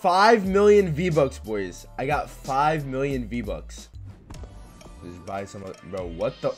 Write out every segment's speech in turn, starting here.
5 million V-Bucks, boys. I got 5 million V-Bucks. Just buy some other, bro, what the?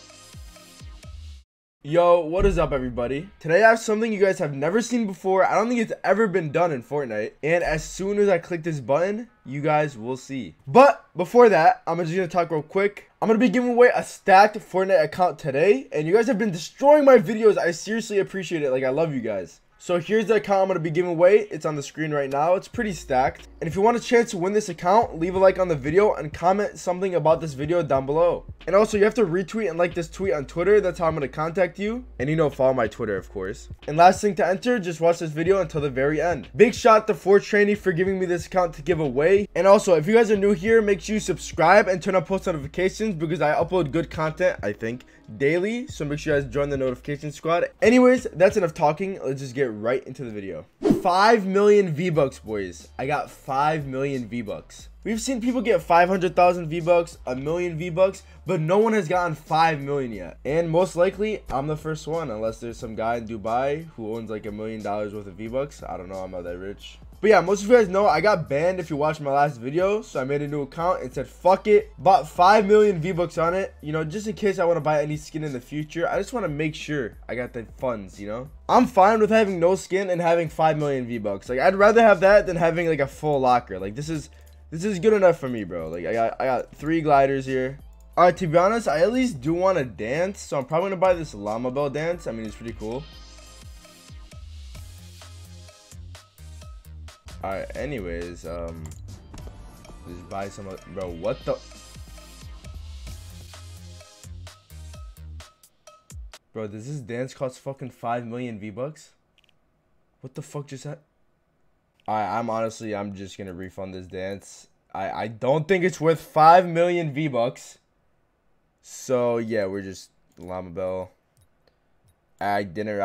Yo, what is up, everybody? Today I have something you guys have never seen before. I don't think it's ever been done in Fortnite. And as soon as I click this button, you guys will see. But before that, I'm just gonna talk real quick. I'm gonna be giving away a stacked Fortnite account today. And you guys have been destroying my videos. I seriously appreciate it. Like, I love you guys. So here's the account I'm going to be giving away. It's on the screen right now. It's pretty stacked. And if you want a chance to win this account, leave a like on the video and comment something about this video down below. And also, you have to retweet and like this tweet on Twitter. That's how I'm going to contact you. And you know, follow my Twitter, of course. And last thing to enter, just watch this video until the very end. Big shout to 4tyranny for giving me this account to give away. And also, if you guys are new here, make sure you subscribe and turn on post notifications because I upload good content, I think, daily. So make sure you guys join the notification squad. Anyways, that's enough talking. Let's just get right into the video. 5 million V-Bucks, boys. I got 5 million V-Bucks. We've seen people get 500,000 V-Bucks, a million V-Bucks, but no one has gotten 5 million yet. And most likely, I'm the first one, unless there's some guy in Dubai who owns like $1 million worth of V-Bucks. I don't know, I'm not that rich. But yeah, most of you guys know I got banned if you watched my last video, so I made a new account and said, fuck it. Bought 5 million V-Bucks on it, you know, just in case I want to buy any skin in the future. I just want to make sure I got the funds, you know? I'm fine with having no skin and having 5 million V-Bucks. Like, I'd rather have that than having like a full locker. Like, this is good enough for me, bro. Like, I got 3 gliders here. All right, to be honest, I at least do want to dance, so I'm probably gonna buy this llama bell dance. I mean, it's pretty cool. All right, anyways, just buy some other, bro, what the? Bro, does this dance cost fucking 5 million V-Bucks? What the fuck just happened? I'm just gonna refund this dance. I don't think it's worth 5 million V-Bucks. So yeah, we're just llama bell. I didn't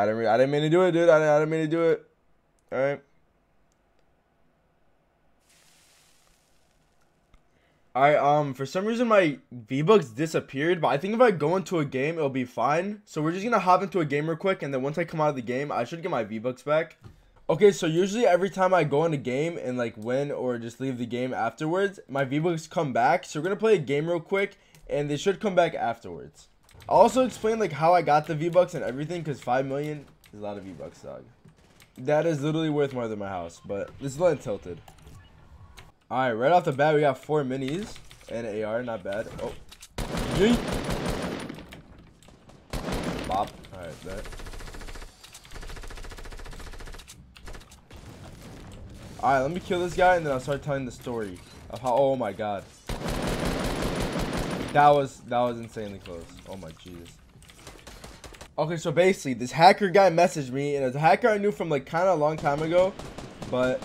mean to do it, dude. I didn't mean to do it. All right. All right, for some reason my V-Bucks disappeared, but I think if I go into a game, it'll be fine. So we're just gonna hop into a game real quick, and then once I come out of the game, I should get my V-Bucks back. Okay, so usually every time I go in a game and like win or just leave the game afterwards, my V-Bucks come back. So we're gonna play a game real quick and they should come back afterwards. I'll also explain like how I got the V-Bucks and everything because 5 million is a lot of V-Bucks, dog. That is literally worth more than my house, but this is Land Tilted. All right, right off the bat, we got 4 minis and an AR, not bad. Oh, yeet. Bop, all right, bet. Alright, let me kill this guy and then I'll start telling the story of how, oh my god. That was insanely close. Oh my Jesus. Okay, so basically this hacker guy messaged me, and as a hacker I knew from like kinda a long time ago, but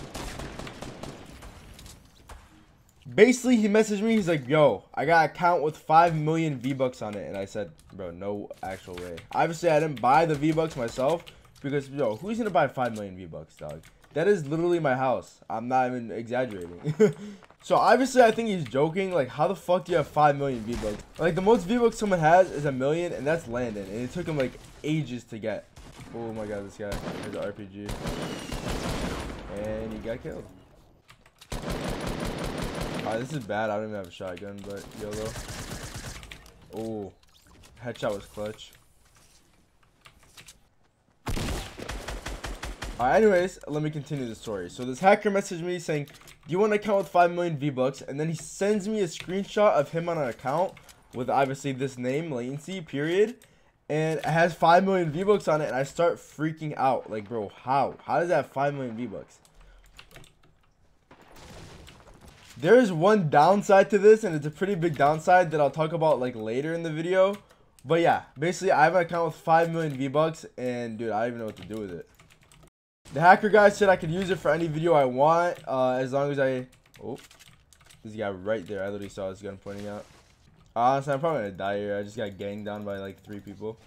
basically he messaged me, he's like, yo, I got an account with 5 million V-Bucks on it, and I said, bro, no actual way. Obviously I didn't buy the V-Bucks myself because yo, who's gonna buy 5 million V-Bucks, dog? That is literally my house. I'm not even exaggerating. So obviously I think he's joking. Like, how the fuck do you have 5 million V-Bucks? Like, the most V-Bucks someone has is 1 million, and that's Landon. And it took him like ages to get. Oh my god, this guy. There's an RPG. And he got killed. Alright, this is bad. I don't even have a shotgun, but YOLO. Oh, headshot was clutch. Anyways, let me continue the story. So this hacker messaged me saying, do you want an account with 5 million V-Bucks? And then he sends me a screenshot of him on an account with obviously this name, Latenci, period. And it has 5 million V-Bucks on it, and I start freaking out. Like, bro, how? How does that have 5 million V-Bucks? There is one downside to this, and it's a pretty big downside that I'll talk about like later in the video. But yeah, basically I have an account with 5 million V-Bucks, and dude, I don't even know what to do with it. The hacker guy said I could use it for any video I want, as long as I... Oh, this guy right there. I literally saw this gun pointing out. Honestly, I'm probably gonna die here. I just got ganged down by like 3 people.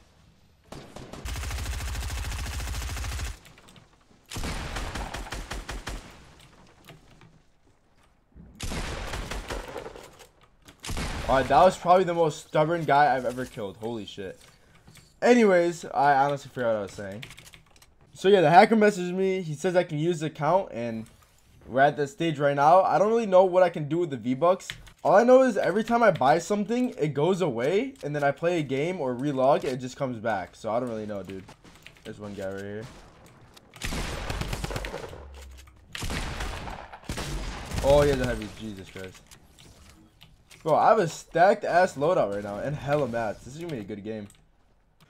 Alright, that was probably the most stubborn guy I've ever killed. Holy shit. Anyways, I honestly forgot what I was saying. So yeah, the hacker messaged me. He says I can use the account, and We're at that stage right now. I don't really know what I can do with the V-Bucks. All I know is every time I buy something, it goes away, and then I play a game or relog, it just comes back. So I don't really know, dude. There's one guy right here. Oh, he has a heavy. Jesus Christ. Bro, I have a stacked-ass loadout right now and hella mats. This is going to be a good game.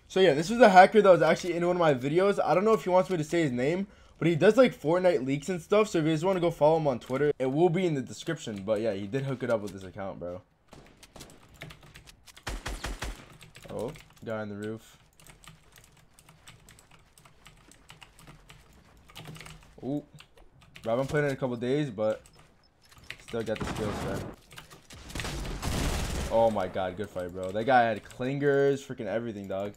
So yeah, this was a hacker that was actually in one of my videos. I don't know if he wants me to say his name, but he does like Fortnite leaks and stuff. So if you guys want to go follow him on Twitter, it will be in the description. But yeah, he did hook it up with his account, bro. Oh, guy on the roof. Ooh. Bro, I haven't played in a couple days, but still got the skills, man. Oh my god, good fight, bro. That guy had clingers, freaking everything, dog.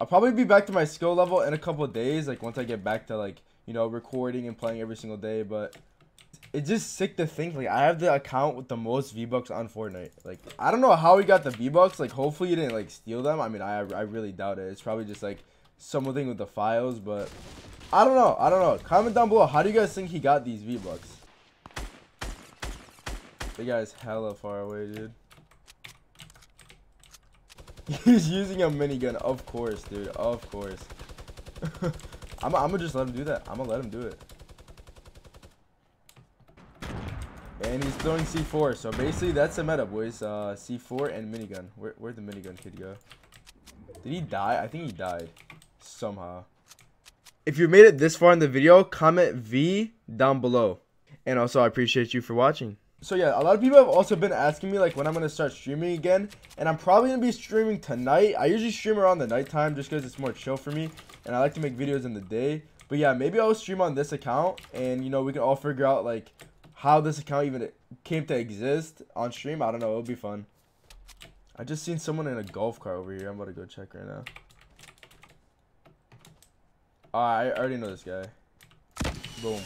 I'll probably be back to my skill level in a couple of days, like once I get back to, like, you know, recording and playing every single day. But it's just sick to think, like, I have the account with the most V-Bucks on Fortnite. Like, I don't know how he got the V-Bucks. Like, hopefully you didn't, like, steal them. I mean, I really doubt it. It's probably just, like, something with the files, but I don't know. I don't know. Comment down below, how do you guys think he got these V-Bucks? The guy's hella far away, dude. He's using a minigun, of course, dude. Of course. I'm gonna just let him do that. I'm gonna let him do it. And he's throwing C4. So basically, that's the meta, boys. C4 and minigun. Where'd the minigun kid go? Did he die? I think he died somehow. If you made it this far in the video, comment V down below. And also, I appreciate you for watching. So yeah, a lot of people have also been asking me, like, when I'm going to start streaming again. And I'm probably going to be streaming tonight. I usually stream around the nighttime just because it's more chill for me. And I like to make videos in the day. But yeah, maybe I'll stream on this account. And, you know, we can all figure out, like, how this account even came to exist on stream. I don't know. It'll be fun. I just seen someone in a golf cart over here. I'm about to go check right now. I already know this guy. Boom.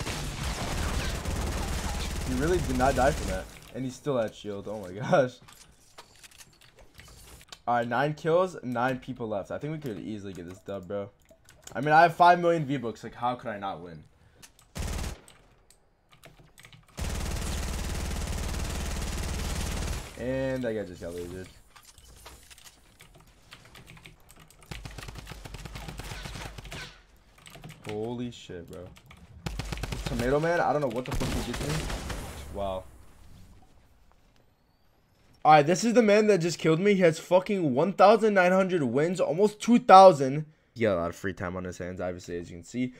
He really did not die from that. And he's still at shield. Oh my gosh. Alright, 9 kills, 9 people left. I think we could easily get this dub, bro. I mean, I have 5 million V-Bucks. Like, how could I not win? And that guy just got lasered. Holy shit, bro. This tomato man, I don't know what the fuck he did to me. Wow. Alright, this is the man that just killed me. He has fucking 1,900 wins, almost 2,000. He had a lot of free time on his hands, obviously, as you can see.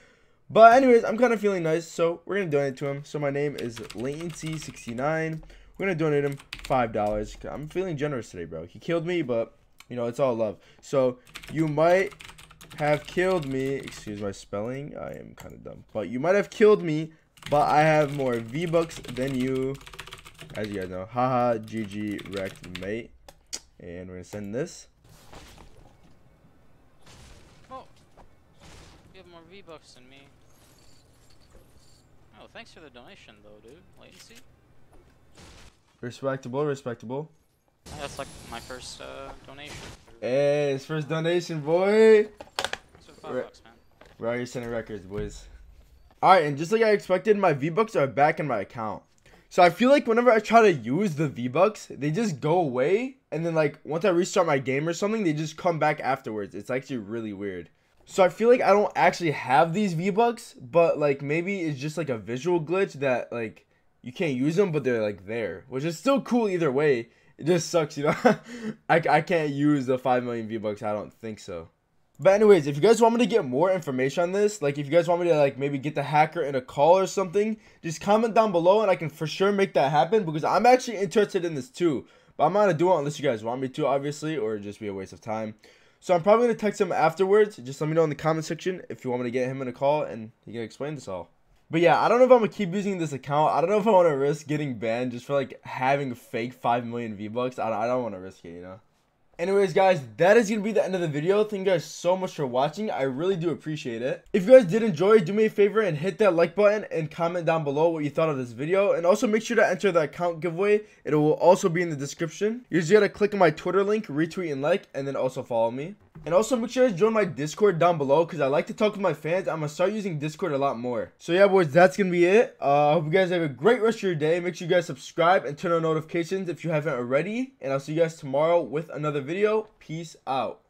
But anyways, I'm kind of feeling nice, so we're going to donate to him. So my name is Latenci69. We're going to donate him $5. I'm feeling generous today, bro. He killed me, but, you know, it's all love. So you might have killed me. Excuse my spelling. I am kind of dumb. But you might have killed me, but I have more V-Bucks than you, as you guys know. Haha, GG wrecked, mate. And we're gonna send this. Oh, you have more V-Bucks than me. Oh, thanks for the donation, though, dude. Latenci. Respectable, respectable. Yeah, that's like my first donation. Hey, it's first donation, boy. So $5, man. We're already sending records, boys. Alright, and just like I expected, my V-Bucks are back in my account. So I feel like whenever I try to use the V-Bucks, they just go away. And then, like, once I restart my game or something, they just come back afterwards. It's actually really weird. So I feel like I don't actually have these V-Bucks, but, like, maybe it's just, like, a visual glitch that, like, you can't use them, but they're, like, there. Which is still cool either way. It just sucks, you know. I can't use the 5 million V-Bucks. I don't think so. But anyways, if you guys want me to get more information on this, like if you guys want me to like maybe get the hacker in a call or something, just comment down below and I can for sure make that happen because I'm actually interested in this too. But I'm not going to do it unless you guys want me to, obviously, or it'd just be a waste of time. So I'm probably going to text him afterwards. Just let me know in the comment section if you want me to get him in a call and he can explain this all. But yeah, I don't know if I'm going to keep using this account. I don't know if I want to risk getting banned just for like having fake 5 million V-Bucks. I don't want to risk it, you know. Anyways, guys, that is going to be the end of the video. Thank you guys so much for watching. I really do appreciate it. If you guys did enjoy, do me a favor and hit that like button and comment down below what you thought of this video. And also make sure to enter the account giveaway. It will also be in the description. You just got to click on my Twitter link, retweet and like, and then also follow me. And also make sure to join my Discord down below, because I like to talk with my fans. I'm gonna start using Discord a lot more. So yeah, boys, that's gonna be it. I hope you guys have a great rest of your day. Make sure you guys subscribe and turn on notifications if you haven't already, and I'll see you guys tomorrow with another video. Peace out.